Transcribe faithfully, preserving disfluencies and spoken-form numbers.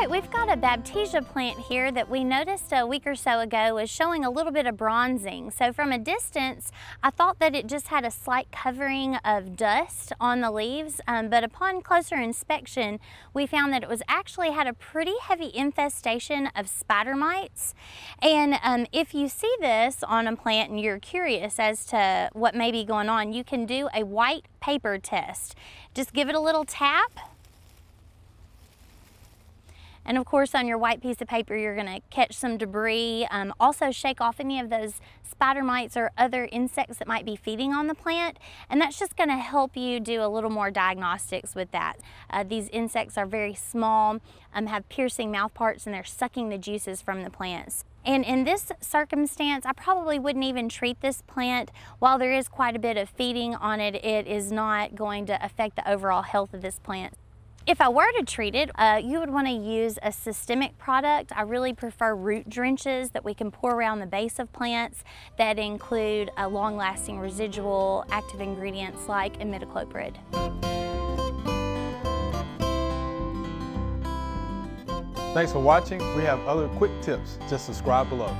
right, we've got a Baptisia plant here that we noticed a week or so ago was showing a little bit of bronzing. So from a distance, I thought that it just had a slight covering of dust on the leaves, um, but upon closer inspection, we found that it was actually had a pretty heavy infestation of spider mites. And um, if you see this on a plant and you're curious as to what may be going on, you can do a white paper test. Just give it a little tap. And of course, on your white piece of paper, you're gonna catch some debris. Um, also shake off any of those spider mites or other insects that might be feeding on the plant. And that's just gonna help you do a little more diagnostics with that. Uh, these insects are very small, um, have piercing mouth parts, and they're sucking the juices from the plants. And in this circumstance, I probably wouldn't even treat this plant. While there is quite a bit of feeding on it, it is not going to affect the overall health of this plant. If I were to treat it, uh, you would want to use a systemic product. I really prefer root drenches that we can pour around the base of plants that include uh, long-lasting residual active ingredients like imidacloprid. Thanks for watching. We have other quick tips. Just subscribe below.